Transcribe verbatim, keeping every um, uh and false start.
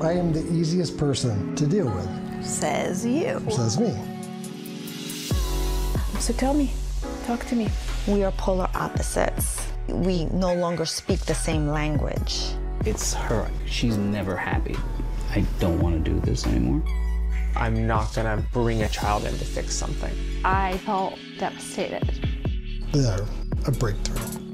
I am the easiest person to deal with. Says you. Says me. So tell me, talk to me. We are polar opposites. We no longer speak the same language. It's her. She's never happy. I don't want to do this anymore. I'm not gonna bring a child in to fix something. I felt devastated. There, a breakthrough.